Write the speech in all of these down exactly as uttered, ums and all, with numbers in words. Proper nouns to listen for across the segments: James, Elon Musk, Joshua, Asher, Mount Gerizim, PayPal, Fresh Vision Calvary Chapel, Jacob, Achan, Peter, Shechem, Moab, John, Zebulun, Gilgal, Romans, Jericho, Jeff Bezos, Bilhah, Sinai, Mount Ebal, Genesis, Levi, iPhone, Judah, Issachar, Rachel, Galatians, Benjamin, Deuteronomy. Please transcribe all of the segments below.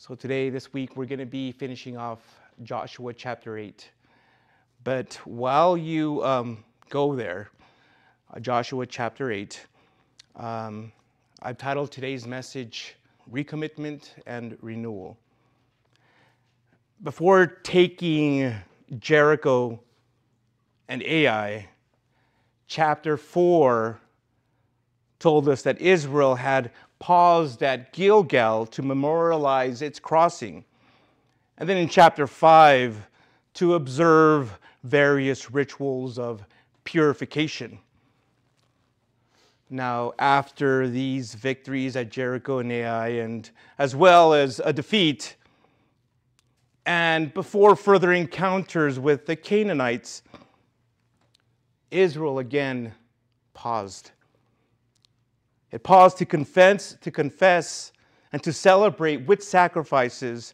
So today, this week, we're going to be finishing off Joshua chapter eight. But while you um, go there, uh, Joshua chapter eight, um, I've titled today's message, Recommitment and Renewal. Before taking Jericho and Ai, chapter four told us that Israel had paused at Gilgal to memorialize its crossing. And then in chapter five, to observe various rituals of purification. Now, after these victories at Jericho and Ai, and as well as a defeat, and before further encounters with the Canaanites, Israel again paused. It paused to confess, to confess and to celebrate with sacrifices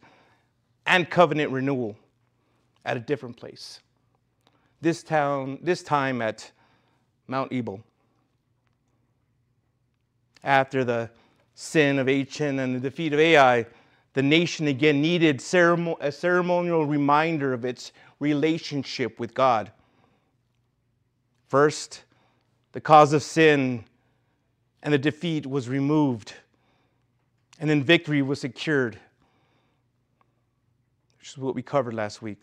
and covenant renewal at a different place. This town, this time at Mount Ebal. After the sin of Achan and the defeat of Ai, the nation again needed ceremon- a ceremonial reminder of its relationship with God. First, the cause of sin and the defeat was removed, and then victory was secured, which is what we covered last week.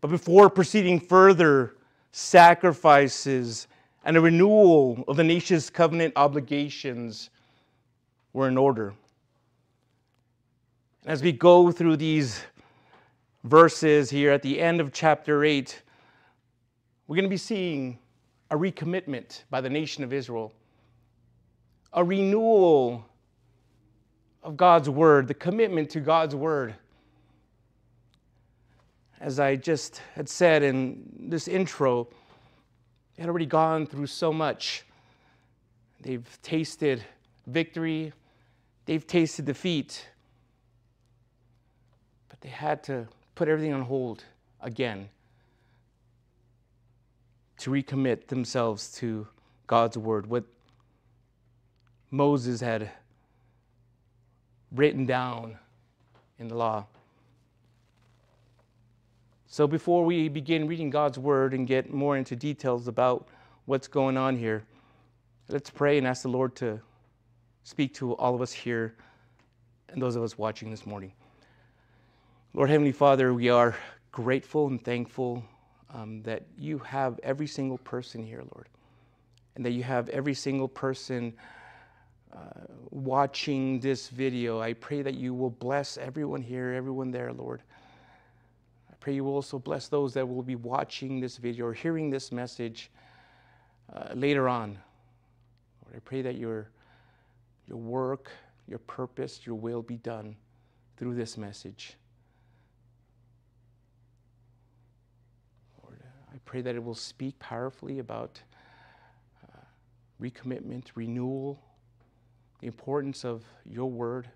But before proceeding further, sacrifices and a renewal of the nation's covenant obligations were in order. And as we go through these verses here at the end of chapter eight, we're going to be seeing a recommitment by the nation of Israel, a renewal of God's word, the commitment to God's word. As I just had said in this intro, they had already gone through so much. They've tasted victory, they've tasted defeat, but they had to put everything on hold again, to recommit themselves to God's word, what Moses had written down in the law. So before we begin reading God's word and get more into details about what's going on here, let's pray and ask the Lord to speak to all of us here and those of us watching this morning. Lord, Heavenly Father, we are grateful and thankful Um, that you have every single person here, Lord, and that you have every single person uh, watching this video. I pray that you will bless everyone here, everyone there, Lord. I pray you will also bless those that will be watching this video or hearing this message uh, later on. Lord, I pray that your, your work, your purpose, your will be done through this message. Pray that it will speak powerfully about uh, recommitment, renewal, the importance of your word,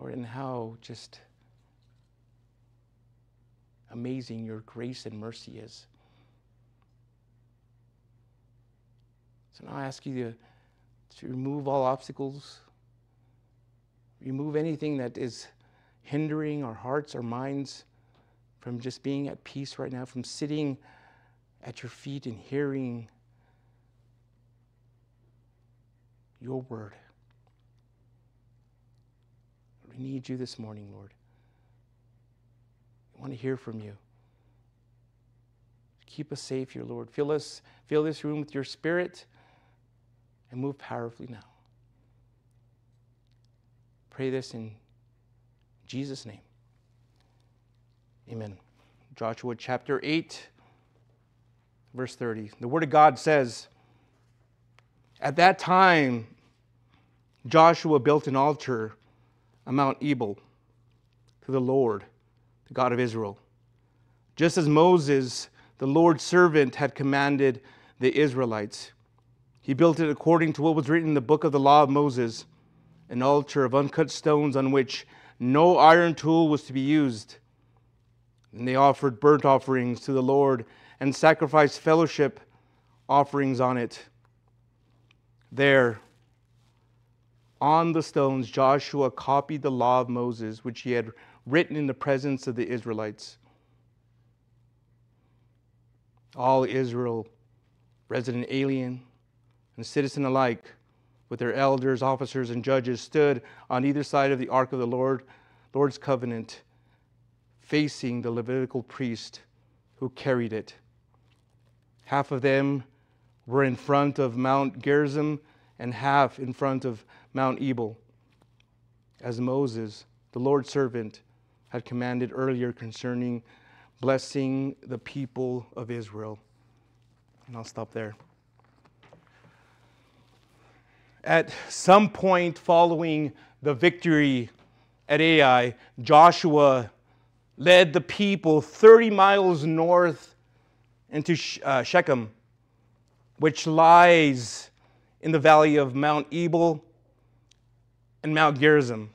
or in how just amazing your grace and mercy is. So now I ask you to, to remove all obstacles, remove anything that is hindering our hearts, our minds, from just being at peace right now, from sitting at your feet and hearing your word. We need you this morning, Lord. We want to hear from you. Keep us safe here, Lord. Fill us, fill this room with your spirit and move powerfully now. Pray this in Jesus' name. Amen. Joshua chapter eight, verse thirty. The word of God says, "At that time, Joshua built an altar on Mount Ebal to the Lord, the God of Israel, just as Moses, the Lord's servant, had commanded the Israelites. He built it according to what was written in the book of the law of Moses, an altar of uncut stones on which no iron tool was to be used. And they offered burnt offerings to the Lord and sacrificed fellowship offerings on it. There, On the stones, Joshua copied the law of Moses, which he had written in the presence of the Israelites. All Israel, resident alien and citizen alike, with their elders, officers, and judges, stood on either side of the Ark of the Lord, Lord's covenant, facing the Levitical priest who carried it. Half of them were in front of Mount Gerizim and half in front of Mount Ebal, as Moses, the Lord's servant, had commanded earlier concerning blessing the people of Israel. And I'll stop there. At some point following the victory at Ai, Joshua led the people thirty miles north into Shechem, which lies in the valley of Mount Ebal and Mount Gerizim.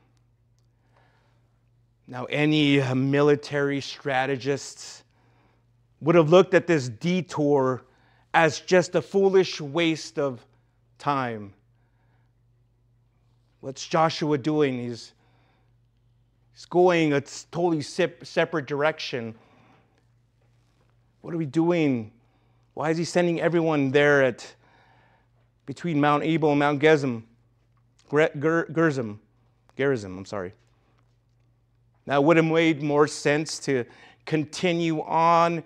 Now, any military strategists would have looked at this detour as just a foolish waste of time. What's Joshua doing? He's, he's going a totally sep- separate direction. What are we doing? Why is he sending everyone there at between Mount Ebal and Mount Gerizim? Gerizim, Gerizim, I'm sorry. Now, it would have made more sense to continue on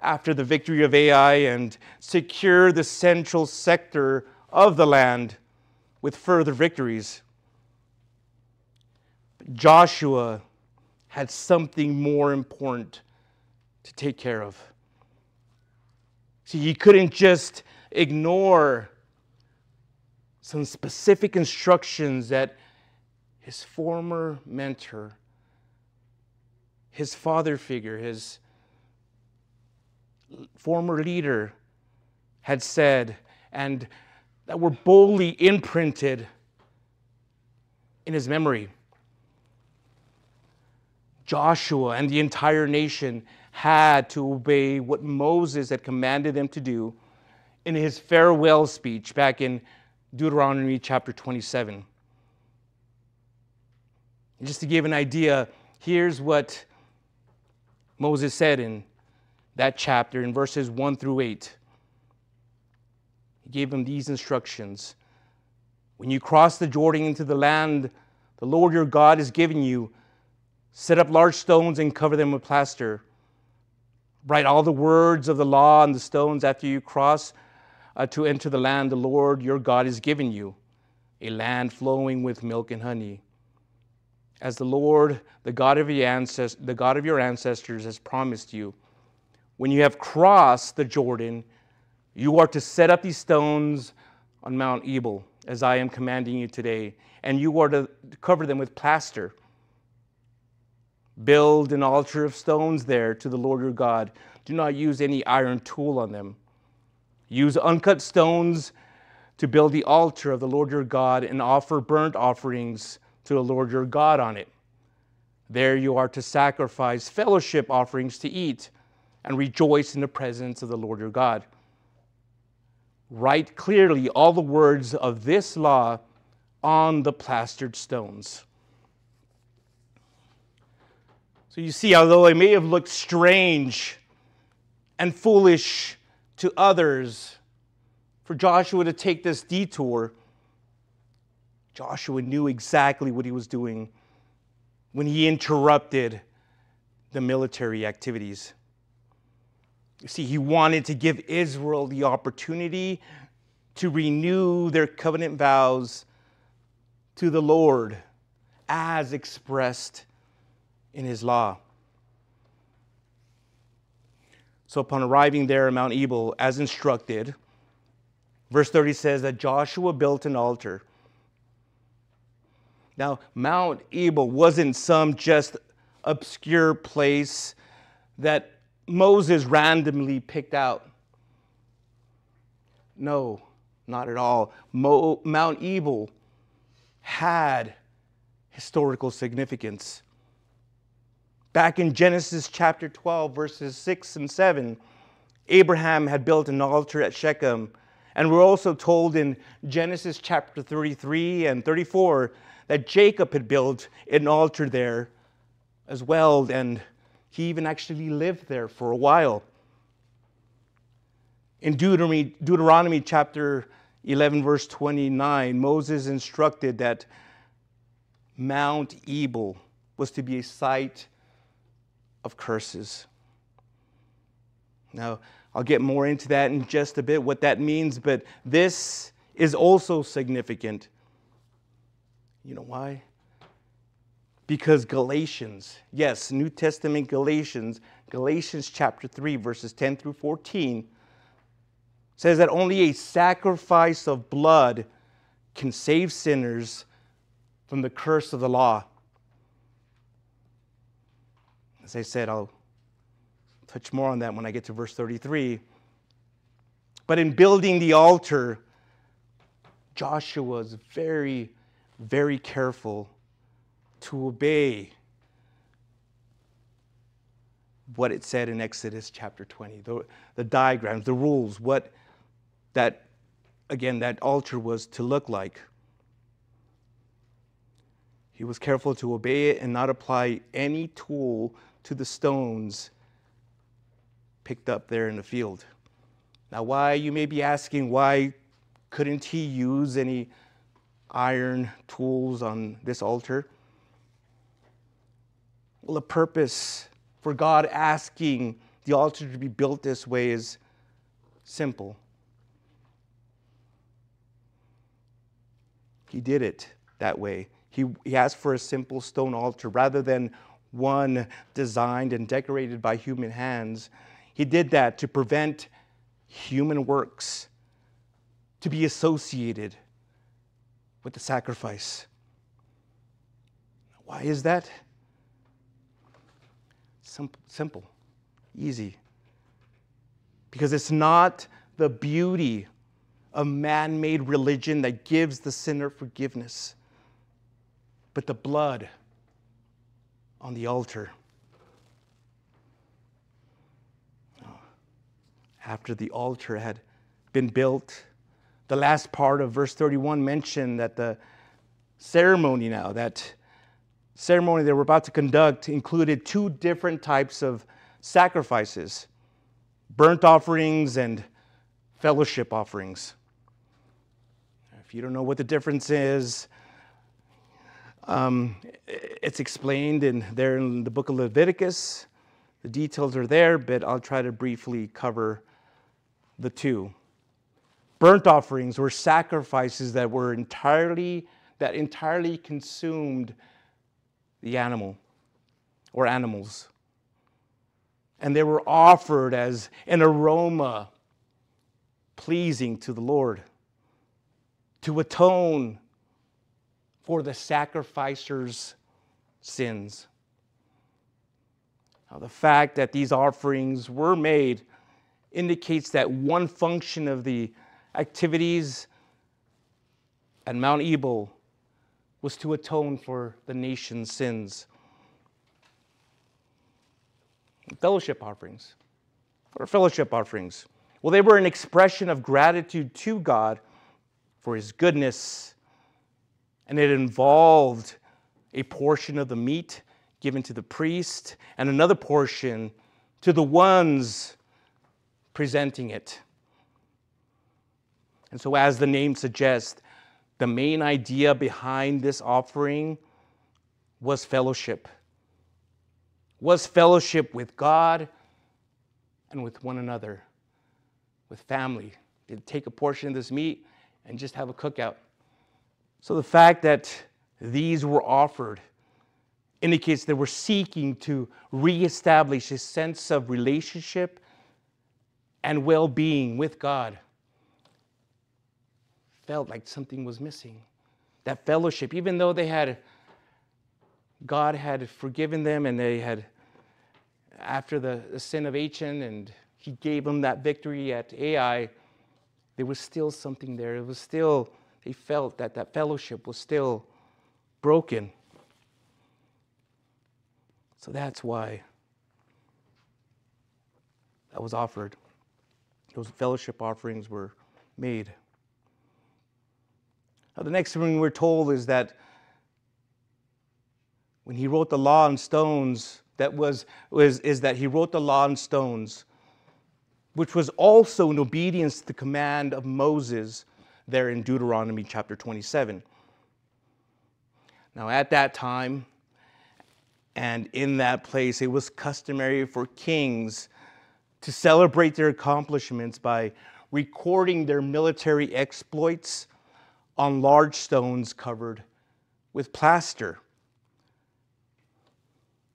after the victory of Ai and secure the central sector of the land with further victories. But Joshua had something more important to take care of. See, he couldn't just ignore some specific instructions that his former mentor, his father figure, his former leader had said, and that were boldly imprinted in his memory. Joshua and the entire nation had to obey what Moses had commanded them to do in his farewell speech back in Deuteronomy chapter twenty-seven. And just to give an idea, here's what Moses said in that chapter in verses one through eight. He gave them these instructions. When you cross the Jordan into the land the Lord your God has given you, set up large stones and cover them with plaster. Write all the words of the law on the stones after you cross uh, to enter the land the Lord your God has given you, a land flowing with milk and honey, as the Lord, the God of your ancest- the God of your ancestors, has promised you. When you have crossed the Jordan, you are to set up these stones on Mount Ebal, as I am commanding you today, and you are to cover them with plaster. Build an altar of stones there to the Lord your God. Do not use any iron tool on them. Use uncut stones to build the altar of the Lord your God and offer burnt offerings to the Lord your God on it. There you are to sacrifice fellowship offerings to eat and rejoice in the presence of the Lord your God. Write clearly all the words of this law on the plastered stones. So you see, although it may have looked strange and foolish to others for Joshua to take this detour, Joshua knew exactly what he was doing when he interrupted the military activities. You see, he wanted to give Israel the opportunity to renew their covenant vows to the Lord as expressed in his law. So upon arriving there at Mount Ebal, as instructed, verse thirty says that Joshua built an altar. Now, Mount Ebal wasn't some just obscure place that Moses randomly picked out. No, not at all. Mo- Mount Ebal had historical significance. Back in Genesis chapter twelve, verses six and seven, Abraham had built an altar at Shechem And we're also told in Genesis chapter thirty-three and thirty-four that Jacob had built an altar there as well, and he even actually lived there for a while. In Deuteronomy, Deuteronomy chapter eleven, verse twenty-nine, Moses instructed that Mount Ebal was to be a site of curses. Now, I'll get more into that in just a bit, what that means, but this is also significant. You know why? Because Galatians, yes, New Testament Galatians, Galatians chapter three, verses ten through fourteen, says that only a sacrifice of blood can save sinners from the curse of the law. As I said, I'll touch more on that when I get to verse thirty-three. But in building the altar, Joshua was very, very careful to obey what it said in Exodus chapter twenty, the, the diagrams, the rules, what that, again, that altar was to look like. He was careful to obey it and not apply any tool to the stones picked up there in the field. Now, why, you may be asking, why couldn't he use any iron tools on this altar? Well, the purpose for God asking the altar to be built this way is simple. He did it that way. He, he asked for a simple stone altar rather than one designed and decorated by human hands. He did that to prevent human works to be associated with the sacrifice. Why is that? Simple, easy. Because it's not the beauty of man-made religion that gives the sinner forgiveness, but the blood on the altar. After the altar had been built, the last part of verse thirty-one mentioned that the ceremony now, that ceremony they were about to conduct included two different types of sacrifices: burnt offerings and fellowship offerings. If you don't know what the difference is, um, it's explained in there in the book of Leviticus. The details are there, but I'll try to briefly cover the two. Burnt offerings were sacrifices that were entirely that entirely consumed the animal or animals. And they were offered as an aroma pleasing to the Lord to atone for the sacrificer's sins. Now, the fact that these offerings were made indicates that one function of the activities at Mount Ebal was to atone for the nation's sins. Fellowship offerings. What are fellowship offerings? Well, they were an expression of gratitude to God for His goodness, and it involved a portion of the meat given to the priest and another portion to the ones presenting it. And so, as the name suggests, the main idea behind this offering was fellowship, was fellowship with God and with one another, with family. They'd take a portion of this meat and just have a cookout. So the fact that these were offered indicates they were seeking to reestablish a sense of relationship and well-being with God. Felt like something was missing. That fellowship, even though they had, God had forgiven them, and they had, after the, the sin of Achan, and He gave them that victory at Ai, there was still something there. It was still, they felt that that fellowship was still broken. So that's why that was offered. Those fellowship offerings were made. Now, the next thing we're told is that when he wrote the law on stones, that was, was is that he wrote the law on stones, which was also in obedience to the command of Moses there in Deuteronomy chapter twenty-seven. Now, at that time and in that place, it was customary for kings to celebrate their accomplishments by recording their military exploits on large stones covered with plaster.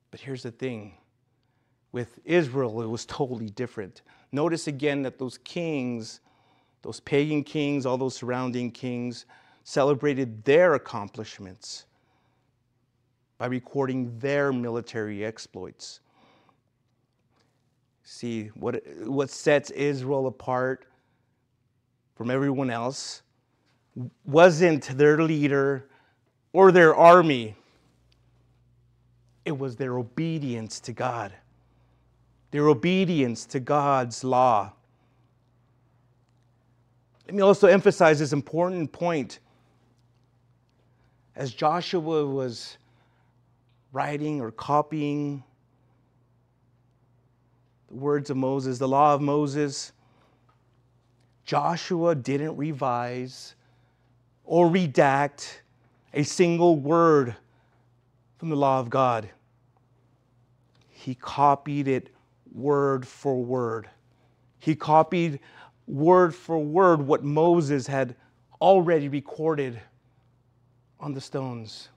But here's the thing. With Israel, it was totally different. Notice again that those kings, those pagan kings, all those surrounding kings, celebrated their accomplishments by recording their military exploits. See, what, what sets Israel apart from everyone else wasn't their leader or their army. It was their obedience to God. Their obedience to God's law. Let me also emphasize this important point. As Joshua was writing or copying the words of Moses, the law of Moses, Joshua didn't revise or redact a single word from the law of God. He copied it word for word. He copied word for word what Moses had already recorded on the stones.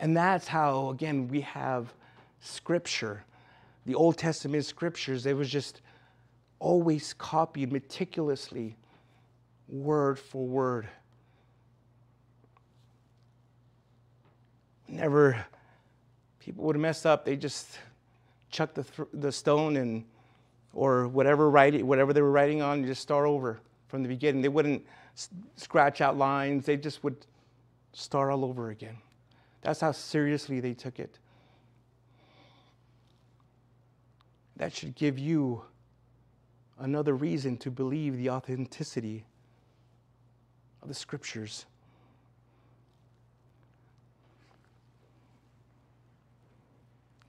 And that's how, again, we have Scripture. The Old Testament Scriptures, it was just always copied meticulously, word for word. Whenever people would mess up, they just chuck the, th the stone and, or whatever, writing, whatever they were writing on, and just start over from the beginning. They wouldn't s scratch out lines. They just would start all over again. That's how seriously they took it. That should give you another reason to believe the authenticity of the Scriptures.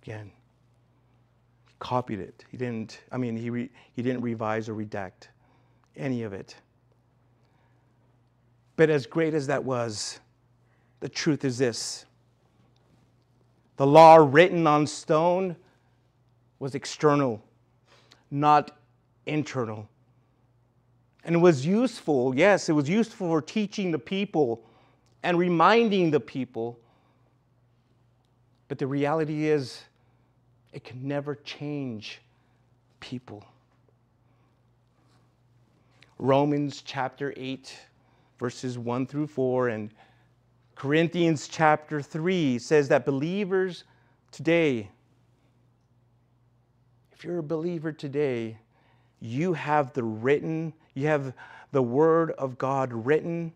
Again, he copied it. He didn't, I mean, he, re, he didn't revise or redact any of it. But as great as that was, the truth is this. The law written on stone was external, not internal. And it was useful, yes, it was useful for teaching the people and reminding the people. But the reality is, it can never change people. Romans chapter eight, verses one through four, and Corinthians chapter three says that believers today, if you're a believer today, you have the written, you have the Word of God written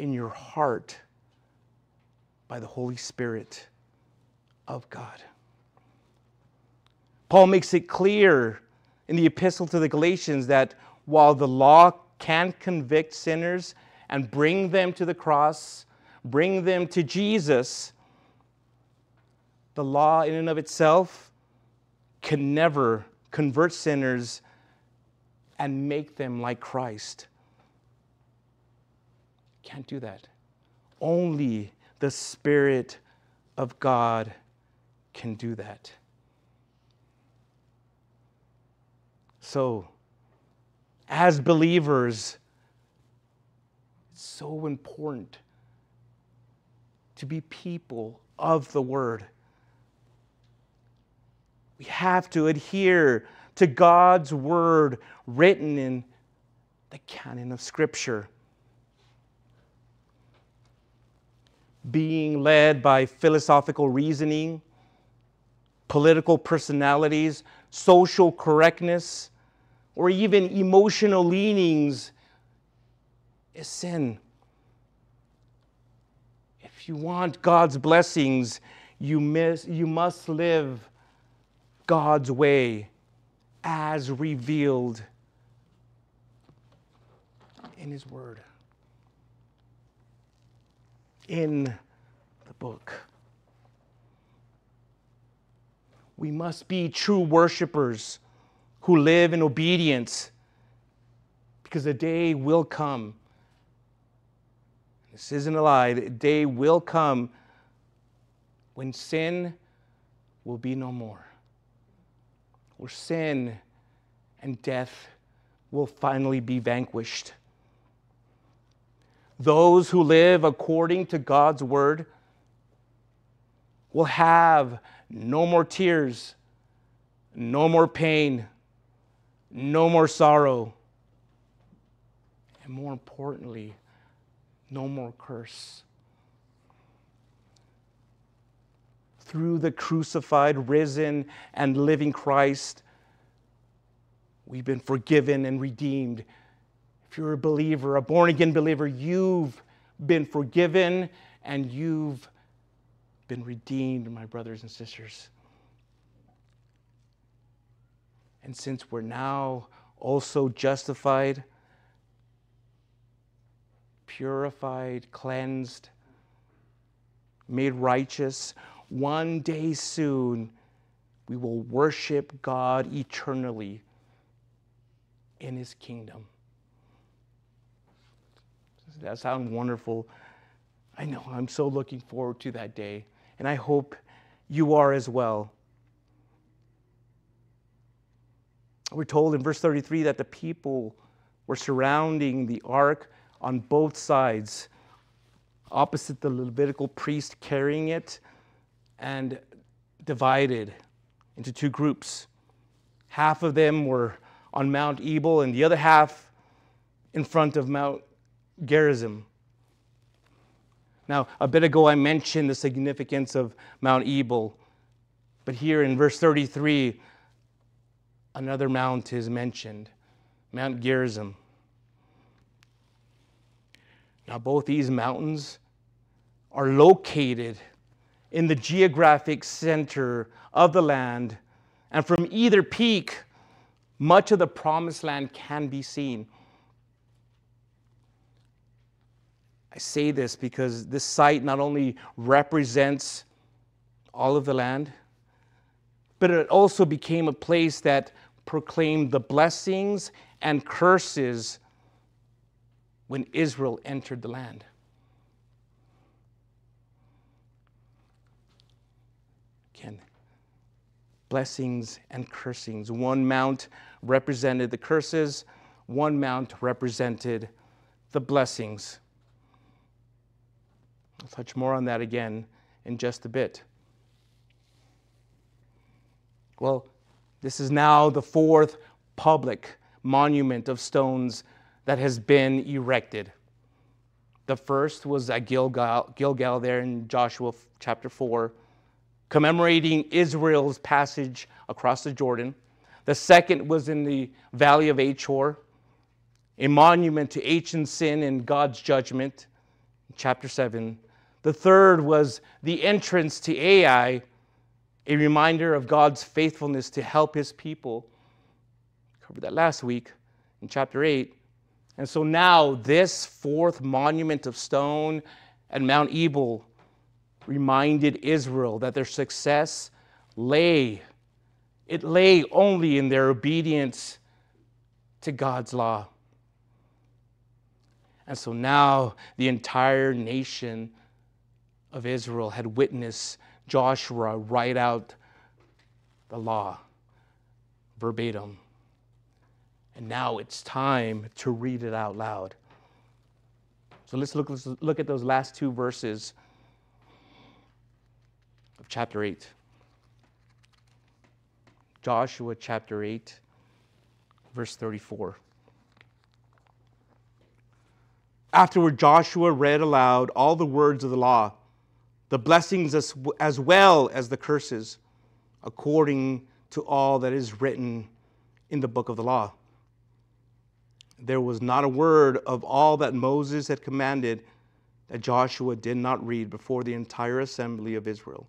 in your heart by the Holy Spirit of God. Paul makes it clear in the epistle to the Galatians that while the law can convict sinners and bring them to the cross, bring them to Jesus, the law in and of itself can never convert sinners and make them like Christ. Can't do that. Only the Spirit of God can do that. So, as believers, it's so important to be people of the Word. We have to adhere to God's Word written in the canon of Scripture. Being led by philosophical reasoning, political personalities, social correctness, or even emotional leanings is sin. If you want God's blessings, you, miss, you must live God's way as revealed in his word, in the book. We must be true worshipers who live in obedience, because the day will come. This isn't a lie. The day will come when sin will be no more, where sin and death will finally be vanquished. Those who live according to God's word will have no more tears, no more pain, no more sorrow, and more importantly, no more curse. Through the crucified, risen, and living Christ, we've been forgiven and redeemed. If you're a believer, a born-again believer, you've been forgiven and you've been redeemed, my brothers and sisters. And since we're now also justified, purified, cleansed, made righteous, one day soon we will worship God eternally in his kingdom. Doesn't that sound wonderful? I know, I'm so looking forward to that day, and I hope you are as well. We're told in verse thirty-three that the people were surrounding the ark on both sides, opposite the Levitical priest carrying it, and divided into two groups. Half of them were on Mount Ebal, and the other half in front of Mount Gerizim. Now, a bit ago I mentioned the significance of Mount Ebal, but here in verse thirty-three, another mount is mentioned, Mount Gerizim. Now, both these mountains are located in the geographic center of the land, and from either peak, much of the promised land can be seen. I say this because this site not only represents all of the land, but it also became a place that proclaimed the blessings and curses when Israel entered the land. Again, blessings and cursings. One mount represented the curses, one mount represented the blessings. I'll touch more on that again in just a bit. Well, this is now the fourth public monument of stones that has been erected. The first was at Gilgal, Gilgal there in Joshua chapter four, commemorating Israel's passage across the Jordan. The second was in the Valley of Achor, a monument to Achan's sin and God's judgment, chapter seven. The third was the entrance to Ai, a reminder of God's faithfulness to help his people. We covered that last week in chapter eight. And so now this fourth monument of stone at Mount Ebal reminded Israel that their success lay, it lay only in their obedience to God's law. And so now the entire nation of Israel had witnessed Joshua write out the law verbatim. And now it's time to read it out loud. So let's look, let's look at those last two verses of chapter eight. Joshua chapter eight, verse thirty-four. Afterward, Joshua read aloud all the words of the law, the blessings as, as well as the curses, according to all that is written in the book of the law. There was not a word of all that Moses had commanded that Joshua did not read before the entire assembly of Israel,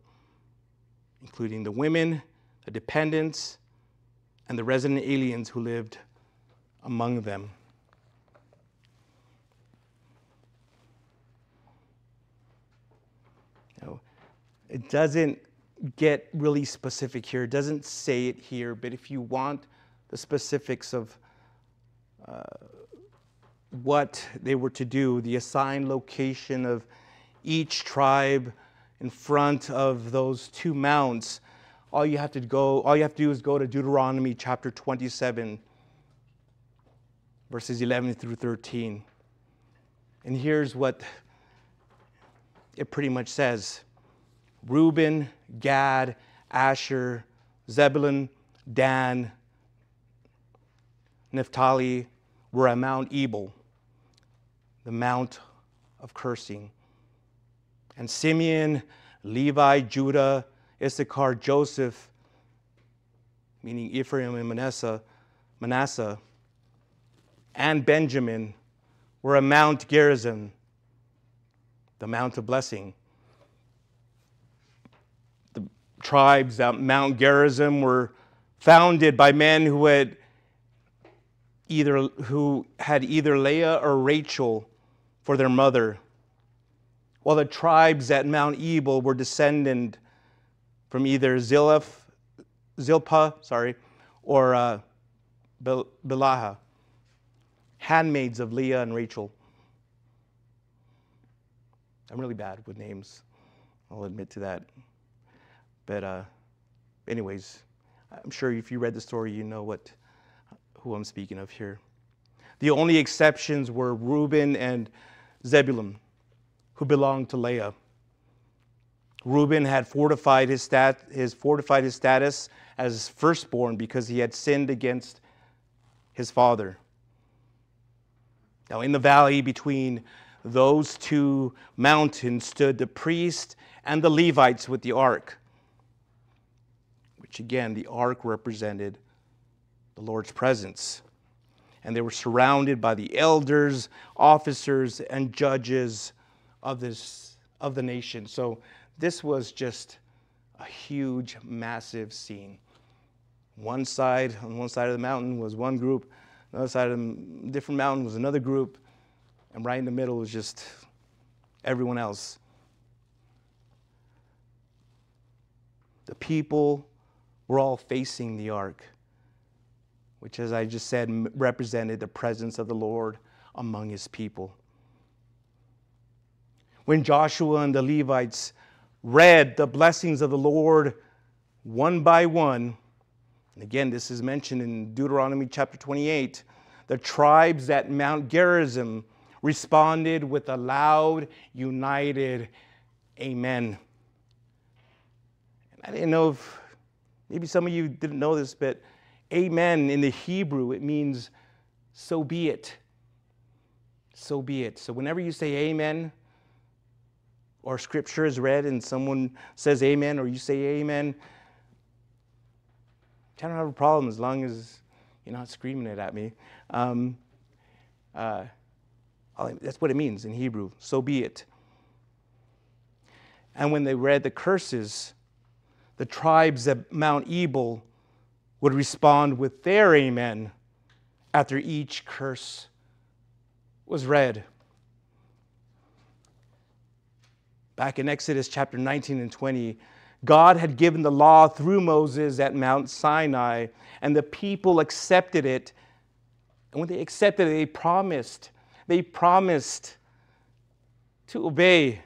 including the women, the dependents, and the resident aliens who lived among them. It doesn't get really specific here. It doesn't say it here, but if you want the specifics of uh, what they were to do, the assigned location of each tribe in front of those two mounts, all you have to go, all you have to do is go to Deuteronomy chapter twenty-seven, verses eleven through thirteen. And here's what it pretty much says. Reuben, Gad, Asher, Zebulun, Dan, Naphtali were at Mount Ebal, the Mount of Cursing. And Simeon, Levi, Judah, Issachar, Joseph, meaning Ephraim and Manasseh, Manasseh, and Benjamin were at Mount Gerizim, the Mount of Blessing. The tribes at Mount Gerizim were founded by men who had either who had either Leah or Rachel for their mother, while the tribes at Mount Ebal were descended from either Zilph, Zilpah, sorry, or uh, Bilaha, handmaids of Leah and Rachel. I'm really bad with names, I'll admit to that. But uh, anyways, I'm sure if you read the story, you know what who I'm speaking of here. The only exceptions were Reuben and Zebulun, who belonged to Leah. Reuben had fortified his, stat, his, fortified his status as firstborn because he had sinned against his father. Now, in the valley between those two mountains stood the priest and the Levites with the ark, which again, the ark represented the Lord's presence. And they were surrounded by the elders, officers, and judges of this of the nation. So this was just a huge, massive scene. One side, on one side of the mountain was one group, the other side of a different mountain was another group, and right in the middle was just everyone else. The people were all facing the ark, which, as I just said, represented the presence of the Lord among his people. When Joshua and the Levites read the blessings of the Lord one by one, and again, this is mentioned in Deuteronomy chapter twenty-eight, the tribes at Mount Gerizim responded with a loud, united amen. And I didn't know if, maybe some of you didn't know this, but amen in the Hebrew, it means so be it. So be it. So whenever you say amen, or scripture is read and someone says amen, or you say amen, I don't have a problem as long as you're not screaming it at me. Um, uh, that's what it means in Hebrew, so be it. And when they read the curses, the tribes at Mount Ebal would respond with their amen after each curse was read. Back in Exodus chapter nineteen and twenty, God had given the law through Moses at Mount Sinai, and the people accepted it. And when they accepted it, they promised. They promised to obey.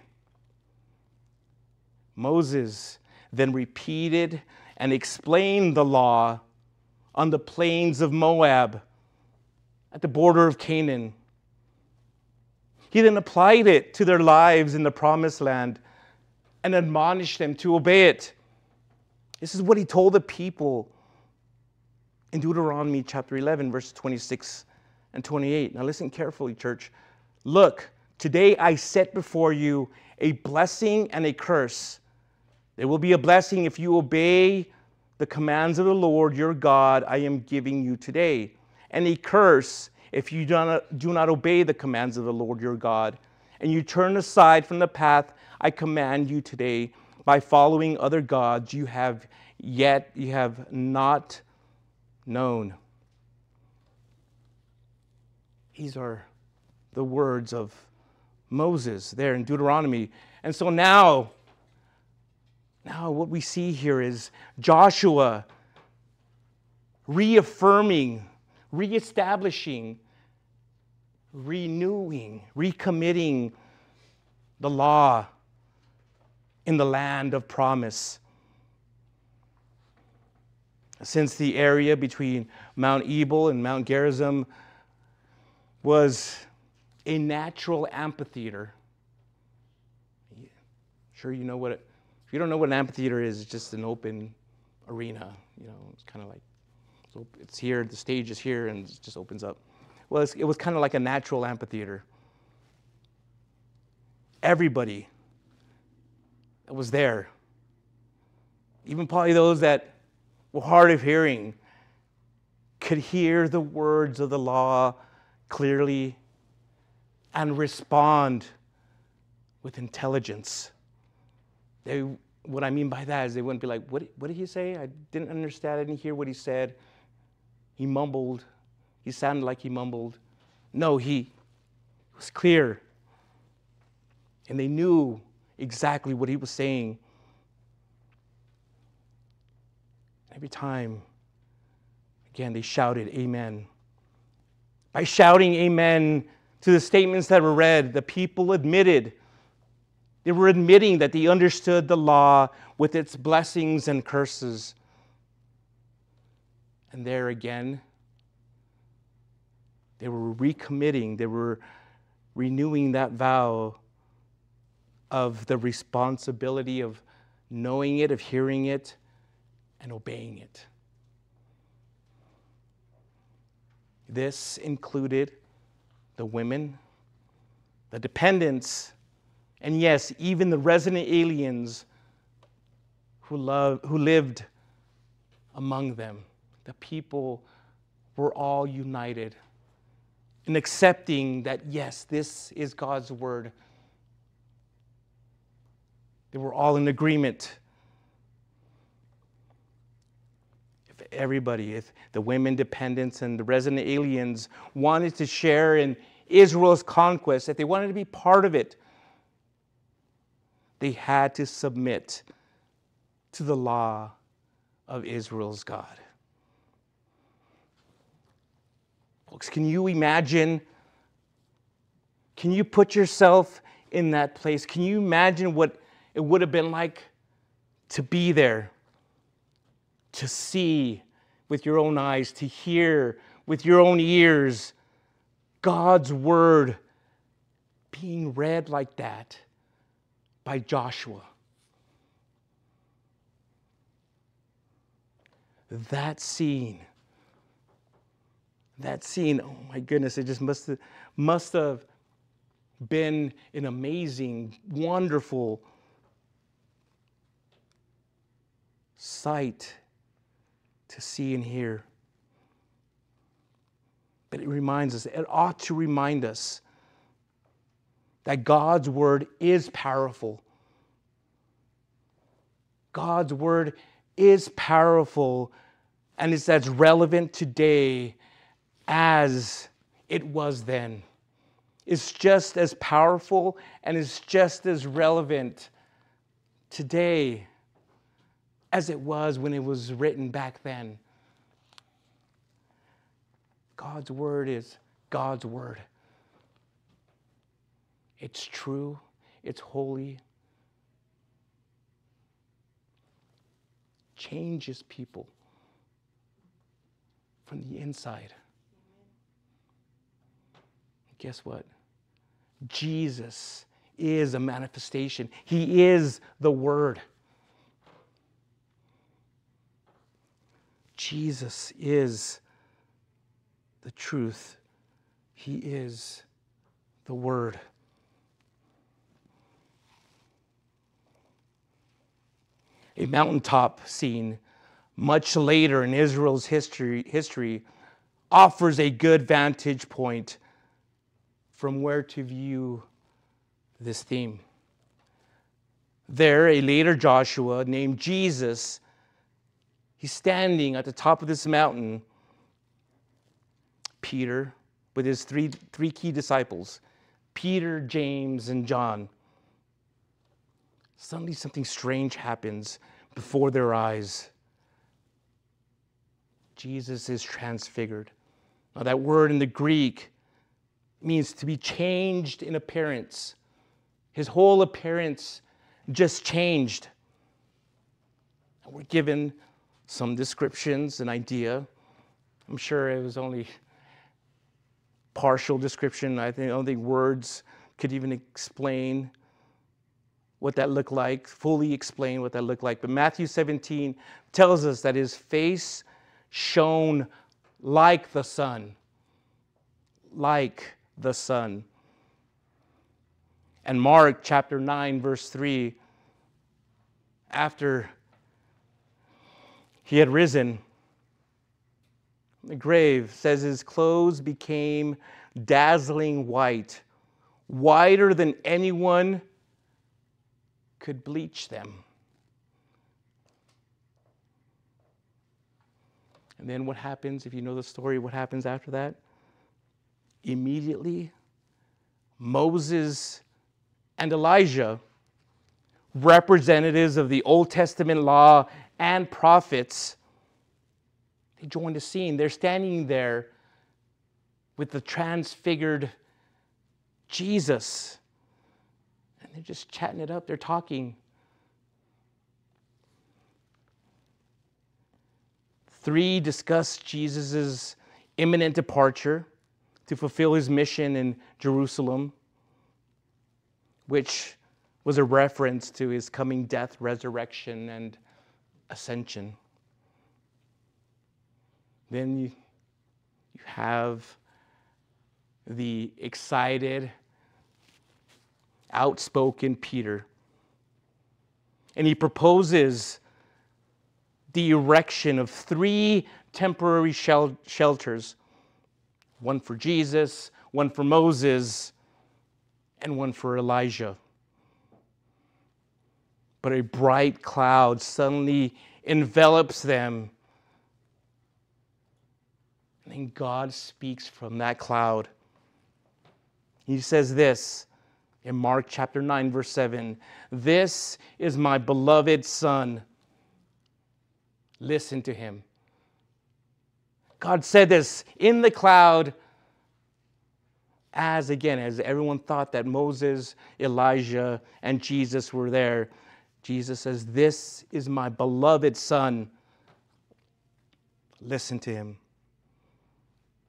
Moses then repeated and explained the law on the plains of Moab, at the border of Canaan. He then applied it to their lives in the promised land and admonished them to obey it. This is what he told the people in Deuteronomy chapter eleven, verses twenty-six and twenty-eight. Now listen carefully, church. Look, today I set before you a blessing and a curse. There will be a blessing if you obey the commands of the Lord your God I am giving you today, and a curse if you do not, do not obey the commands of the Lord your God, and you turn aside from the path I command you today by following other gods you have yet you have not known. These are the words of Moses there in Deuteronomy. And so now Now what we see here is Joshua reaffirming, reestablishing, renewing, recommitting the law in the land of promise. Since the area between Mount Ebal and Mount Gerizim was a natural amphitheater. Sure, you know what it, if you don't know what an amphitheater is, it's just an open arena. You know, it's kind of like, so it's here, the stage is here, and it just opens up. Well, it's, it was kind of like a natural amphitheater. Everybody that was there, even probably those that were hard of hearing, could hear the words of the law clearly and respond with intelligence. They, what I mean by that is they wouldn't be like, what, what did he say? I didn't understand, I didn't hear what he said. He mumbled. He sounded like he mumbled. No, he was clear. And they knew exactly what he was saying. Every time, again, they shouted, amen. By shouting amen to the statements that were read, the people admitted, they were admitting that they understood the law with its blessings and curses. And there again, they were recommitting, they were renewing that vow of the responsibility of knowing it, of hearing it, and obeying it. This included the women, the dependents, and yes, even the resident aliens who, loved, who lived among them. The people were all united in accepting that, yes, this is God's word. They were all in agreement. If everybody, if the women dependents and the resident aliens wanted to share in Israel's conquest, if they wanted to be part of it, they had to submit to the law of Israel's God. Folks, can you imagine? Can you put yourself in that place? Can you imagine what it would have been like to be there, to see with your own eyes, to hear with your own ears, God's word being read like that by Joshua? That scene, that scene, oh my goodness, it just must have, must have been an amazing, wonderful sight to see and hear. But it reminds us, it ought to remind us that God's word is powerful. God's word is powerful, and it's as relevant today as it was then. It's just as powerful and it's just as relevant today as it was when it was written back then. God's word is God's word. It's true, it's holy, changes people from the inside. And guess what? Jesus is a manifestation. He is the word. Jesus is the truth. He is the word. A mountaintop scene much later in Israel's history, history offers a good vantage point from where to view this theme. There, a later Joshua named Jesus, he's standing at the top of this mountain. Peter, with his three, three key disciples, Peter, James, and John, suddenly something strange happens before their eyes. Jesus is transfigured. Now, that word in the Greek means to be changed in appearance. His whole appearance just changed. And we're given some descriptions, an idea. I'm sure it was only partial description. I, think, I don't think words could even explain what that looked like, fully explain what that looked like. But Matthew seventeen tells us that his face shone like the sun, like the sun. And Mark chapter nine, verse three, after he had risen, the grave says his clothes became dazzling white, whiter than anyone could bleach them. And then what happens, if you know the story, what happens after that? Immediately, Moses and Elijah, representatives of the Old Testament law and prophets, they join the scene. They're standing there with the transfigured Jesus. And they're just chatting it up. They're talking. Three discuss Jesus' imminent departure to fulfill his mission in Jerusalem, which was a reference to his coming death, resurrection, and ascension. Then you, you have the excited, outspoken Peter. And he proposes the erection of three temporary shel- shelters, one for Jesus, one for Moses, and one for Elijah. But a bright cloud suddenly envelops them. And then God speaks from that cloud. He says this in Mark chapter nine, verse seven, "This is my beloved son. Listen to him." God said this in the cloud, as again, as everyone thought that Moses, Elijah, and Jesus were there. Jesus says, "This is my beloved son. Listen to him."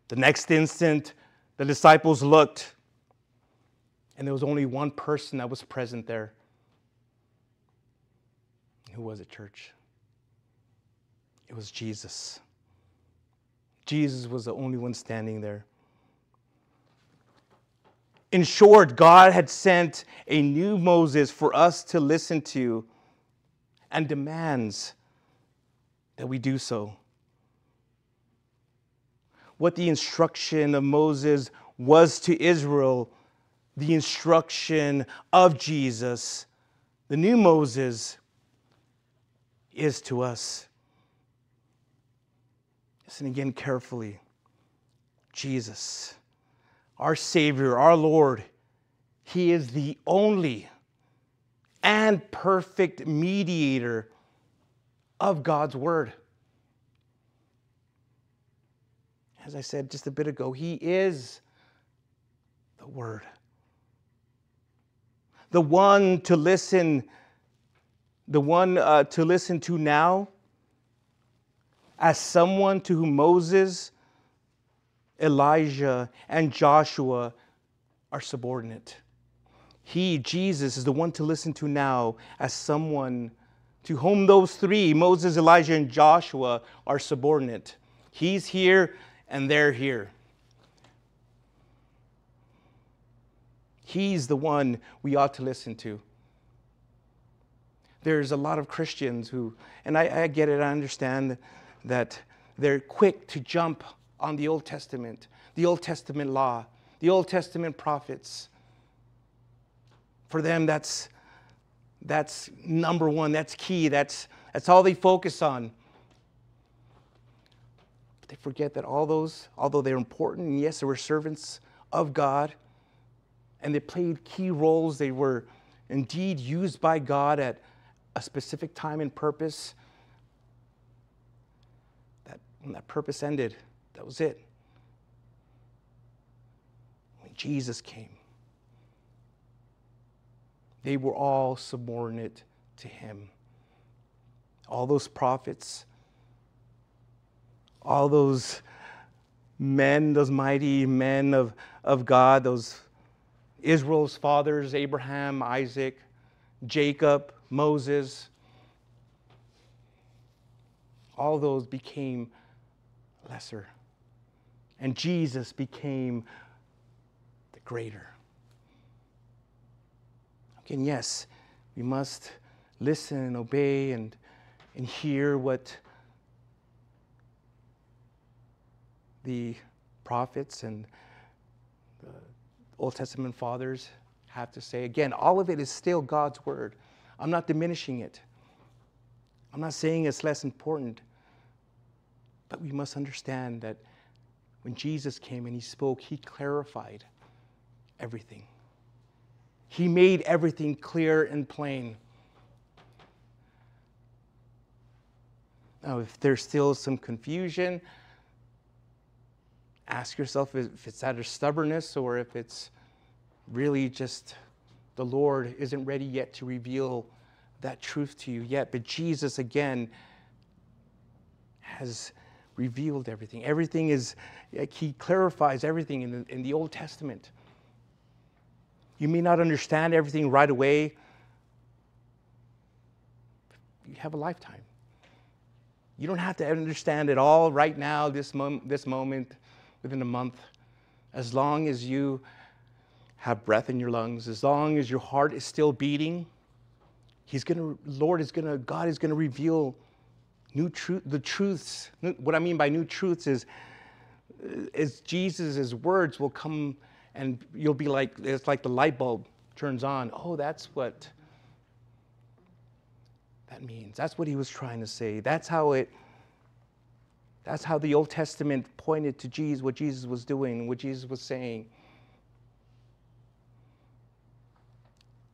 The next instant, the disciples looked, and there was only one person that was present there. Who was it, church? It was Jesus. Jesus was the only one standing there. In short, God had sent a new Moses for us to listen to and demands that we do so. What the instruction of Moses was to Israel, the instruction of Jesus, the new Moses, is to us. Listen again carefully. Jesus, our Savior, our Lord, he is the only and perfect mediator of God's word. As I said just a bit ago, he is the word. The one to listen, the one uh, to listen to now as someone to whom Moses, Elijah, and Joshua are subordinate. He, Jesus, is the one to listen to now as someone to whom those three, Moses, Elijah, and Joshua, are subordinate. He's here and they're here. He's the one we ought to listen to. There's a lot of Christians who, and I, I get it, I understand that they're quick to jump on the Old Testament, the Old Testament law, the Old Testament prophets. For them, that's that's number one. That's key. That's that's all they focus on. But they forget that all those, although they're important, and yes, they were servants of God, and they played key roles. They were indeed used by God at a specific time and purpose, that when that purpose ended, that was it. When Jesus came, they were all subordinate to him. All those prophets, all those men, those mighty men of, of God, those Israel's fathers, Abraham, Isaac, Jacob, Moses, all those became lesser. And Jesus became the greater. And yes, we must listen and obey and, and hear what the prophets and the Old Testament fathers have to say. Again, all of it is still God's word. I'm not diminishing it. I'm not saying it's less important. But we must understand that when Jesus came and he spoke, he clarified everything. He made everything clear and plain. Now, if there's still some confusion, ask yourself if it's out of stubbornness or if it's really just the Lord isn't ready yet to reveal that truth to you yet. But Jesus, again, has revealed everything. Everything is, like, he clarifies everything in the, in the Old Testament. You may not understand everything right away. You have a lifetime. You don't have to understand it all right now, this, mom this moment, within a month. As long as you have breath in your lungs, as long as your heart is still beating, He's gonna, Lord is gonna, God is gonna reveal new truth, the truths. What I mean by new truths is, is Jesus' words will come. And you'll be like, it's like the light bulb turns on. Oh, that's what that means. That's what he was trying to say. That's how it, that's how the Old Testament pointed to Jesus, what Jesus was doing, what Jesus was saying.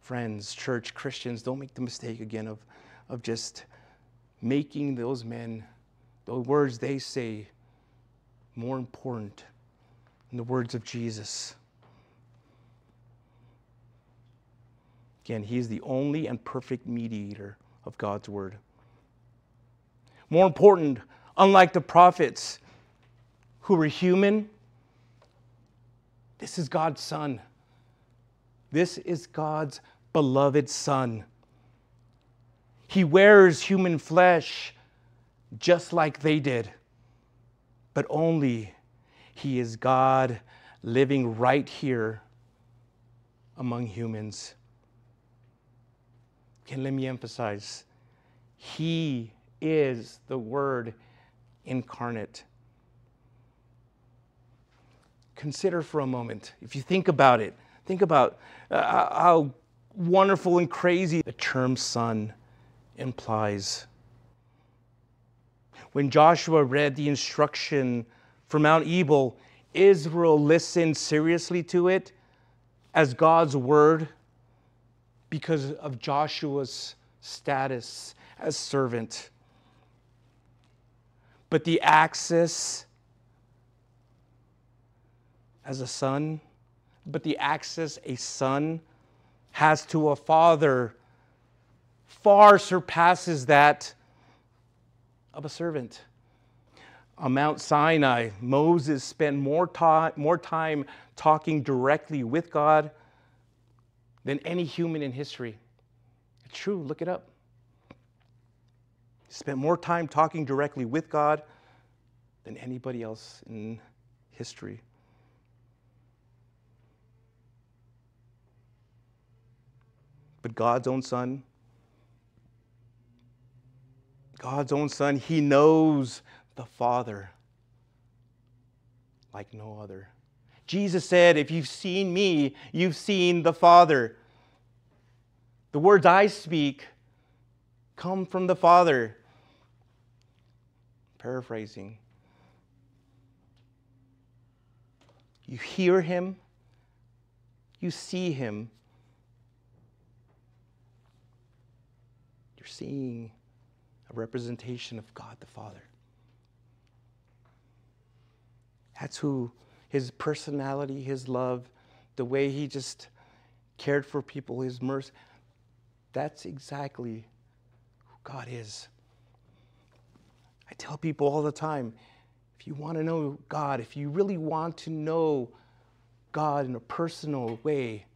Friends, church, Christians, don't make the mistake again of, of just making those men, the words they say, more important in the words of Jesus. Again, he is the only and perfect mediator of God's word. More important, unlike the prophets who were human, this is God's son. This is God's beloved son. He wears human flesh just like they did, but only He is God living right here among humans. Can let me emphasize, he is the Word incarnate. Consider for a moment, if you think about it, think about uh, how wonderful and crazy the term son implies. When Joshua read the instruction from Mount Ebal, Israel listened seriously to it as God's word because of Joshua's status as servant. But the access as a son, but the access a son has to a father far surpasses that of a servant. On Mount Sinai, Moses spent more, ta more time talking directly with God than any human in history. It's true, look it up. He spent more time talking directly with God than anybody else in history. But God's own son, God's own son, he knows the Father like no other. Jesus said, if you've seen me, you've seen the Father. The words I speak come from the Father. Paraphrasing. You hear him, you see him, You're seeing a representation of God the Father. That's who, his personality, his love, the way he just cared for people, his mercy. That's exactly who God is. I tell people all the time, if you want to know God, if you really want to know God in a personal way,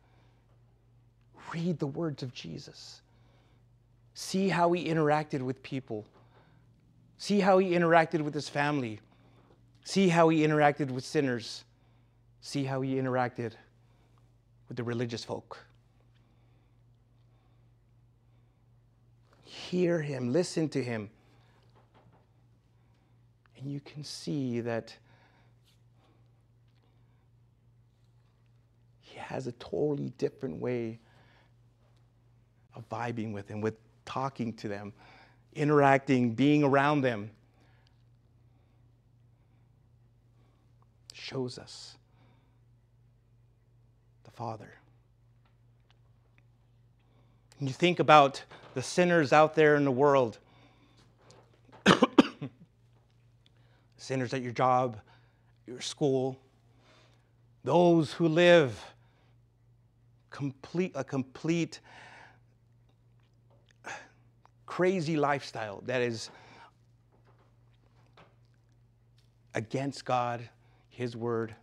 read the words of Jesus. See how he interacted with people. See how he interacted with his family. See how he interacted with sinners. See how he interacted with the religious folk. Hear him, listen to him. And you can see that he has a totally different way of vibing with him, with talking to them, interacting, being around them. Shows us the Father. And you think about the sinners out there in the world. Sinners at your job, your school, those who live complete, a complete crazy lifestyle that is against God, his word,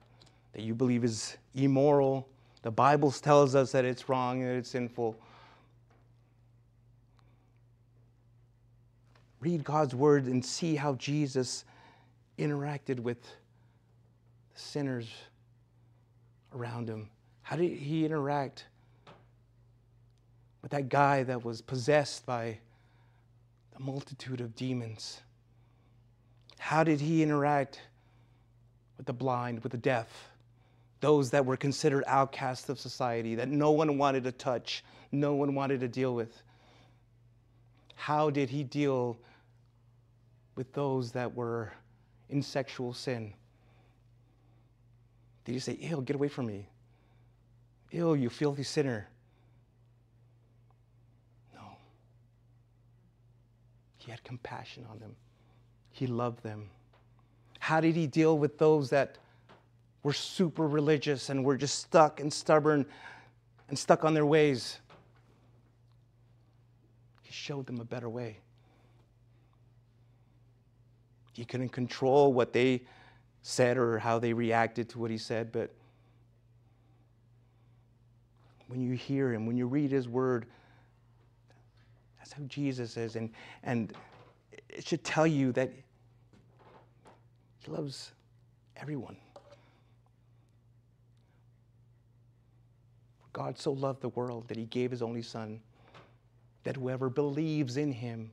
that you believe is immoral. The Bible tells us that it's wrong and it's sinful. Read God's word and see how Jesus interacted with the sinners around him. How did he interact with that guy that was possessed by the multitude of demons? How did he interact with the blind, with the deaf, those that were considered outcasts of society, that no one wanted to touch, no one wanted to deal with? How did he deal with those that were in sexual sin? Did you say, ew, get away from me? Ew, you filthy sinner. No. He had compassion on them. He loved them. How did he deal with those that were super religious and were just stuck and stubborn and stuck on their ways? He showed them a better way. He couldn't control what they said or how they reacted to what he said, but when you hear him, when you read his word, that's how Jesus is. And, and it should tell you that he loves everyone. God so loved the world that he gave his only son, that whoever believes in him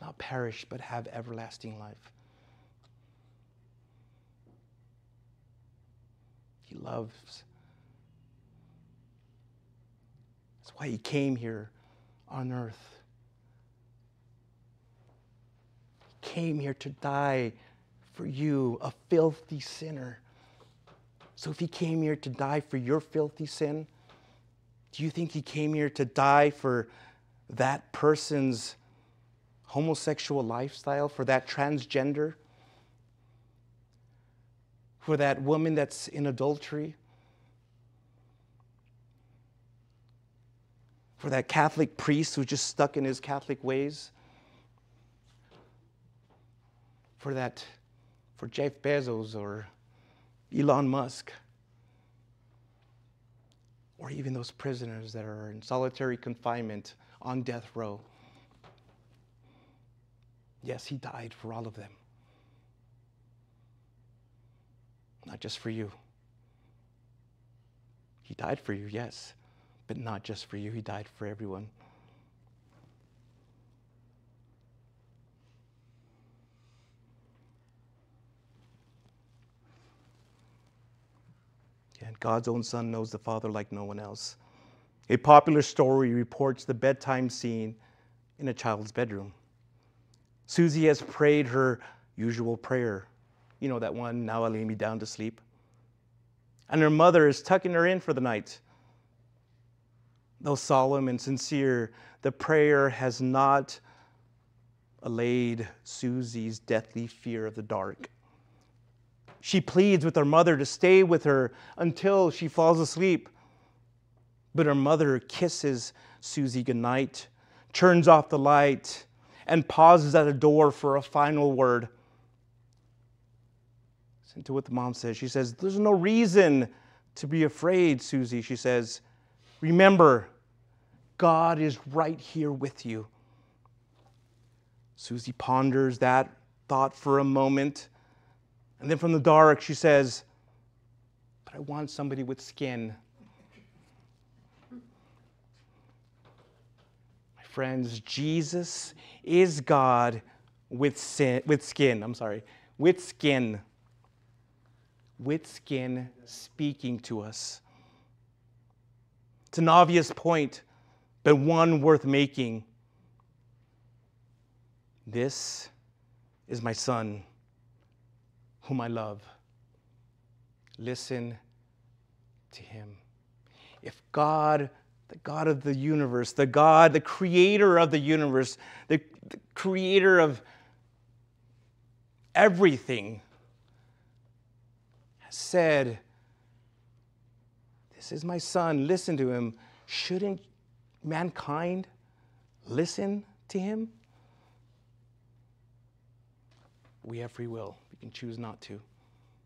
not perish, but have everlasting life. He loves. That's why he came here on earth. He came here to die for you, a filthy sinner. So if he came here to die for your filthy sin, do you think he came here to die for that person's homosexual lifestyle, for that transgender, for that woman that's in adultery, for that Catholic priest who's just stuck in his Catholic ways, for that, for Jeff Bezos or Elon Musk, or even those prisoners that are in solitary confinement on death row? Yes, he died for all of them. Not just for you. He died for you, yes, but not just for you. He died for everyone. And God's own Son knows the Father like no one else. A popular story reports the bedtime scene in a child's bedroom. Susie has prayed her usual prayer. You know that one, now I lay me down to sleep. And her mother is tucking her in for the night. though solemn and sincere, the prayer has not allayed Susie's deathly fear of the dark. She pleads with her mother to stay with her until she falls asleep. But her mother kisses Susie goodnight, turns off the light, and pauses at a door for a final word. Listen to what the mom says. She says, "There's no reason to be afraid, Susie." She says, "Remember, God is right here with you." Susie ponders that thought for a moment. And then from the dark, she says, "But I want somebody with skin." My friends, Jesus is God with sin, with skin. I'm sorry, with skin. With skin speaking to us. It's an obvious point, but one worth making. "This is my son, whom I love. Listen to him." If God, the God of the universe, the God, the creator of the universe, the, the creator of everything, has said, "This is my son, listen to him," shouldn't mankind listen to him? We have free will. We can choose not to.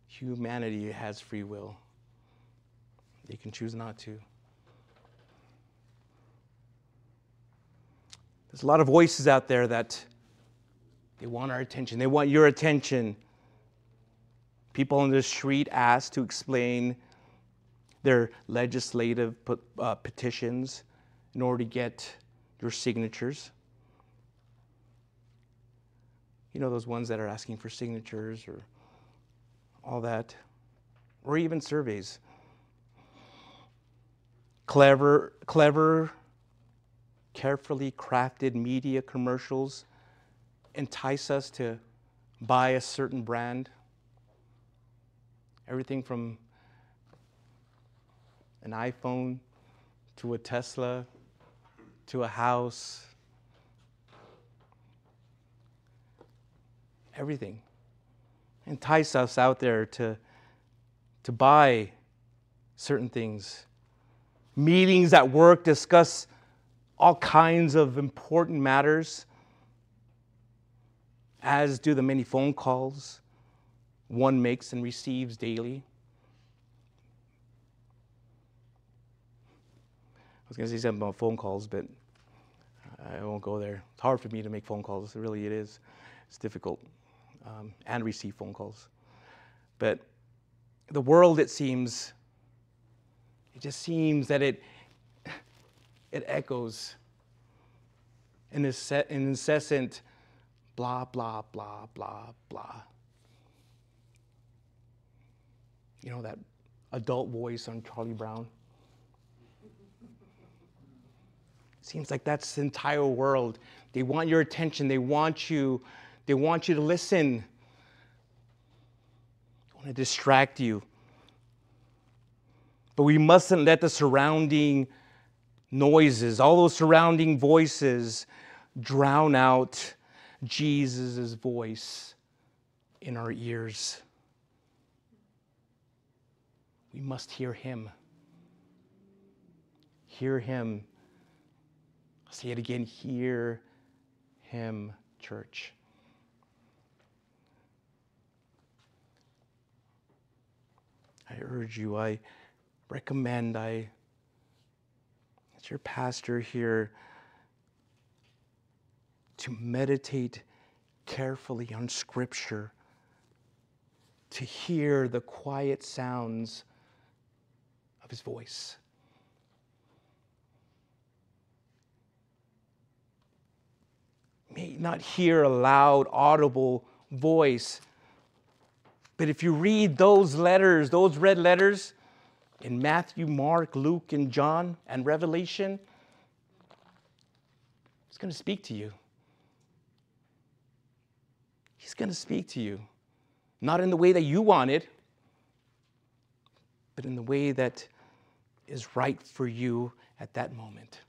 Humanity has free will. They can choose not to. There's a lot of voices out there that they want our attention. They want your attention. People on the street asked to explain their legislative uh, petitions in order to get your signatures. You know, those ones that are asking for signatures or all that, or even surveys. Clever, clever, carefully crafted media commercials entice us to buy a certain brand. Everything from an iPhone to a Tesla to a house. Everything entice us out there to, to buy certain things. Meetings at work discuss all kinds of important matters, as do the many phone calls one makes and receives daily. I was going to say something about phone calls, but I won't go there. It's hard for me to make phone calls. Really, it is. It's difficult. Um, and receive phone calls. But the world, it seems, it just seems that it, it echoes an incessant blah, blah, blah, blah, blah. You know, that adult voice on Charlie Brown? Seems like that's the entire world. They want your attention. They want you They want you to listen. They want to distract you. But we mustn't let the surrounding noises, all those surrounding voices, drown out Jesus' voice in our ears. We must hear him. Hear him. I'll say it again. Hear him, church. I urge you, I recommend, I, as your pastor here, to meditate carefully on Scripture, to hear the quiet sounds of his voice. You may not hear a loud, audible voice, but if you read those letters, those red letters in Matthew, Mark, Luke, and John, and Revelation, he's going to speak to you. He's going to speak to you. Not in the way that you want it, but in the way that is right for you at that moment.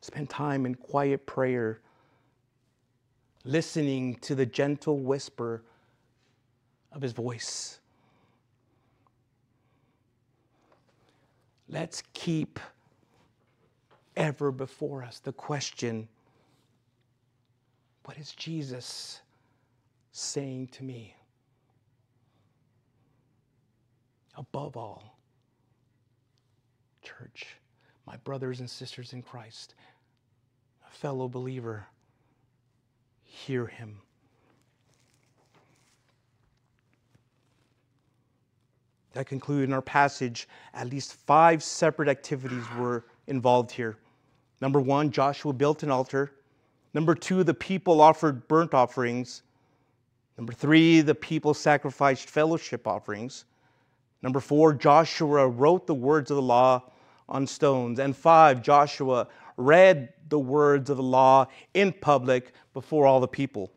Spend time in quiet prayer, listening to the gentle whisper of his voice. Let's keep ever before us the question, what is Jesus saying to me? Above all, church, my brothers and sisters in Christ, a fellow believer, hear him. That concludes in our passage. At least five separate activities were involved here. Number one, Joshua built an altar. Number two, the people offered burnt offerings. Number three, the people sacrificed fellowship offerings. Number four, Joshua wrote the words of the law on stones. And five, Joshua read the words of the law in public before all the people.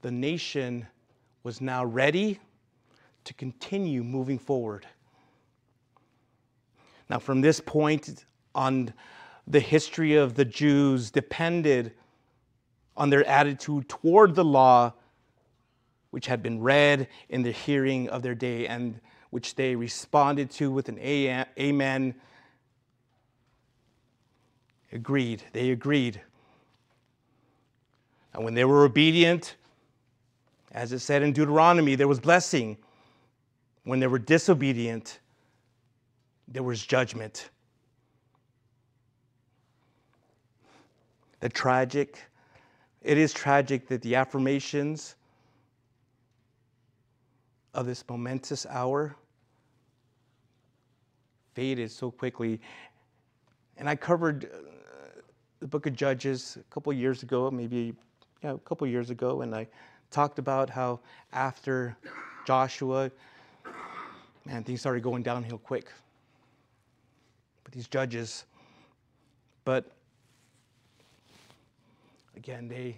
The nation was now ready to continue moving forward. Now, from this point on, the history of the Jews depended on their attitude toward the law, which had been read in the hearing of their day and which they responded to with an amen. Agreed. They agreed. And when they were obedient, as it said in Deuteronomy, there was blessing. When they were disobedient, there was judgment. The tragic, it is tragic that the affirmations of this momentous hour faded so quickly. And I covered uh, the book of Judges a couple years ago, maybe yeah, a couple years ago, and I talked about how after Joshua, man, things started going downhill quick. But these judges, but again, they, they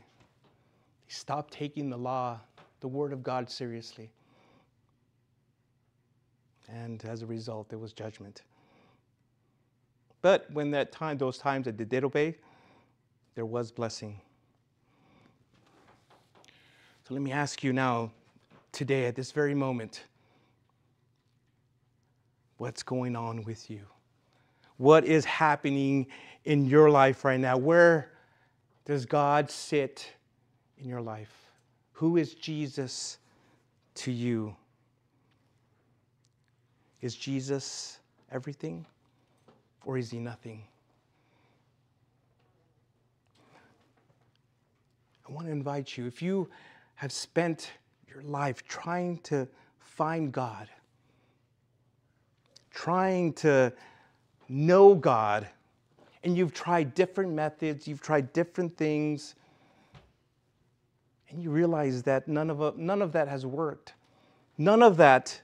stopped taking the law, the word of God seriously. And as a result, there was judgment. But when that time, those times that they did obey, there was blessing. So let me ask you now, today, at this very moment, what's going on with you? What is happening in your life right now? Where does God sit in your life? Who is Jesus to you? Is Jesus everything, or is he nothing? I want to invite you, if you have spent your life trying to find God, trying to know God, and you've tried different methods, you've tried different things, and you realize that none of, none of that has worked. None of that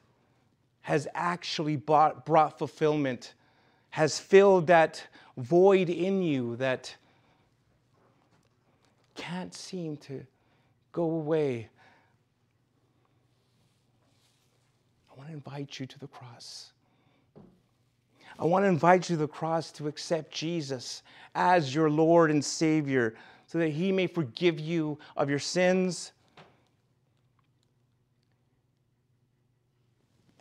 has actually brought, brought fulfillment, has filled that void in you that can't seem to go away. I want to invite you to the cross. I want to invite you to the cross to accept Jesus as your Lord and Savior so that he may forgive you of your sins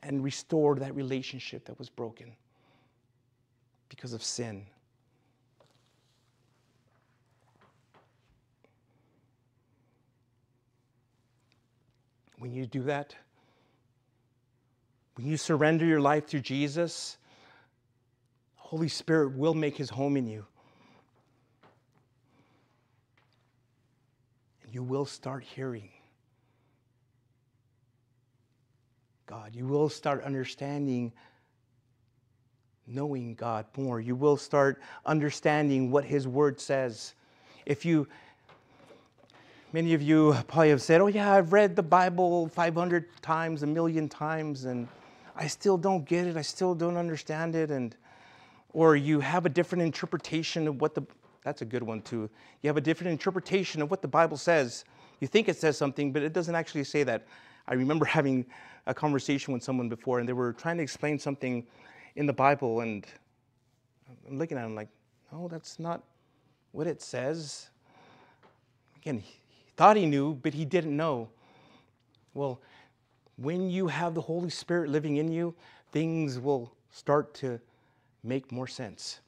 and restore that relationship that was broken because of sin. When you do that, when you surrender your life to Jesus, the Holy Spirit will make his home in you. And you will start hearing God. You will start understanding, knowing God more. You will start understanding what his word says. If you, many of you probably have said, oh yeah, I've read the Bible five hundred times, a million times, and I still don't get it. I still don't understand it. And, or you have a different interpretation of what the, that's a good one too. You have a different interpretation of what the Bible says. You think it says something, but it doesn't actually say that. I remember having a conversation with someone before, and they were trying to explain something in the Bible, and I'm looking at them like, no, that's not what it says. Again, he thought he knew, but he didn't know. Well, when you have the Holy Spirit living in you, things will start to make more sense.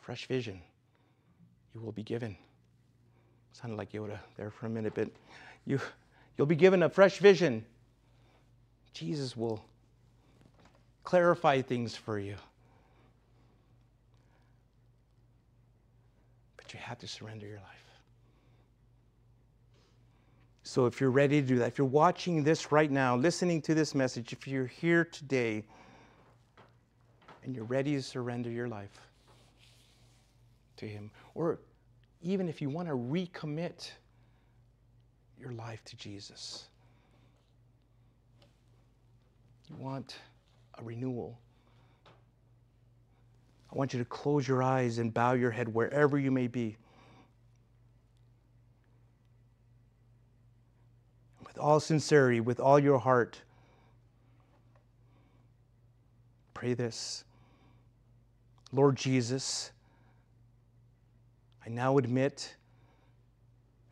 Fresh vision you will be given. Sounded like Yoda there for a minute, but you, you'll be given a fresh vision. Jesus will clarify things for you. But you have to surrender your life. So if you're ready to do that, if you're watching this right now, listening to this message, if you're here today and you're ready to surrender your life to Him, or even if you want to recommit your life to Jesus, you want a renewal, I want you to close your eyes and bow your head wherever you may be. With all sincerity, with all your heart, pray this. Lord Jesus, I now admit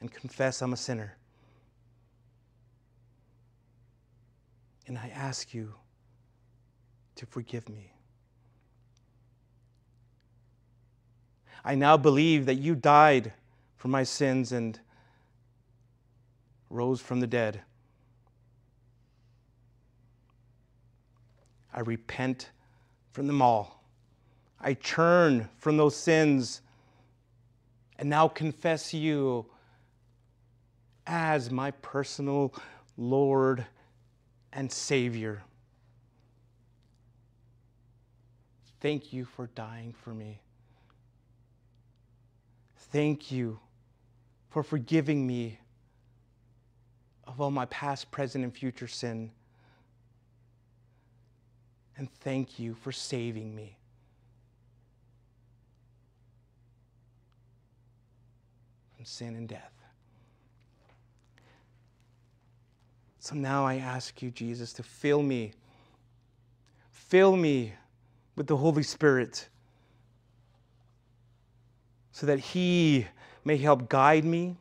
and confess I'm a sinner. And I ask you to forgive me. I now believe that you died for my sins and rose from the dead. I repent from them all. I turn from those sins and now confess you as my personal Lord and Savior. Thank you for dying for me. Thank you for forgiving me of all my past, present, and future sin. And thank you for saving me. From sin and death. So now I ask you, Jesus, to fill me. Fill me with the Holy Spirit. So that He may help guide me,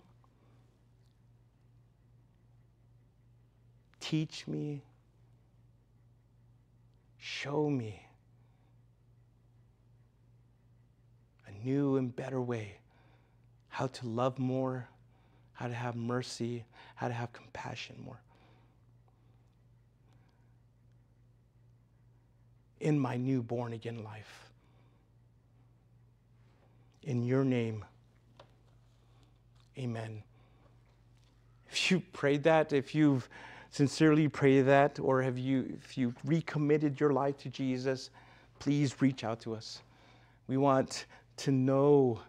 teach me, show me a new and better way, how to love more, how to have mercy, how to have compassion more. In my new born-again life. In your name, amen. If you prayed that, if you've sincerely prayed that, or have you, if you've recommitted your life to Jesus, please reach out to us. We want to know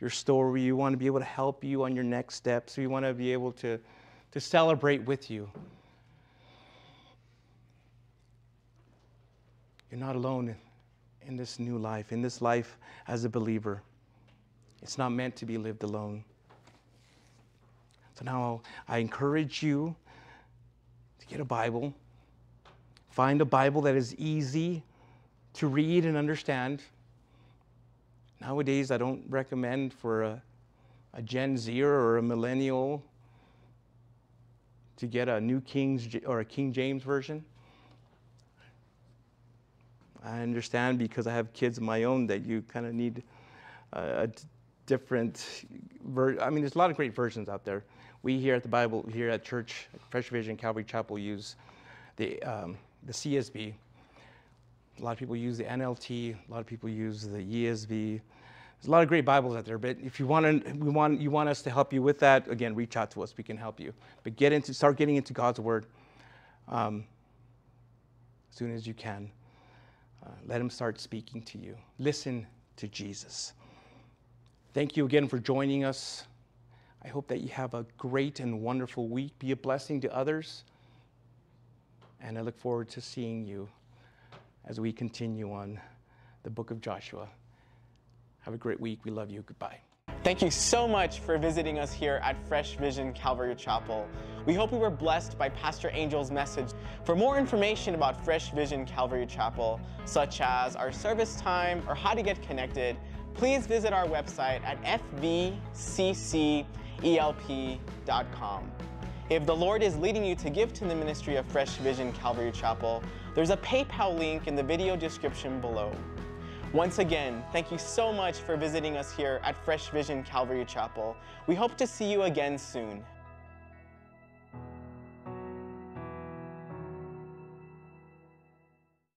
your story. We want to be able to help you on your next steps. We want to be able to, to celebrate with you. You're not alone in this new life, in this life as a believer. It's not meant to be lived alone. So now I encourage you to get a Bible. Find a Bible that is easy to read and understand. Nowadays, I don't recommend for a, a Gen Zer or a millennial to get a New King's or a King James version. I understand, because I have kids of my own, that you kind of need a, a different, ver- I mean, there's a lot of great versions out there. We here at the Bible, here at church, Fresh Vision Calvary Chapel, use the, um, the C S B. A lot of people use the N L T. A lot of people use the E S V. There's a lot of great Bibles out there, but if you want, to, we want, you want us to help you with that, again, reach out to us. We can help you. But get into, start getting into God's Word um, as soon as you can. Uh, let Him start speaking to you. Listen to Jesus. Thank you again for joining us. I hope that you have a great and wonderful week. Be a blessing to others. And I look forward to seeing you as we continue on the book of Joshua. Have a great week. We love you. Goodbye. Thank you so much for visiting us here at Fresh Vision Calvary Chapel. We hope you were blessed by Pastor Angel's message. For more information about Fresh Vision Calvary Chapel, such as our service time or how to get connected, please visit our website at f v c c e l p dot com. If the Lord is leading you to give to the ministry of Fresh Vision Calvary Chapel, there's a PayPal link in the video description below. Once again, thank you so much for visiting us here at Fresh Vision Calvary Chapel. We hope to see you again soon.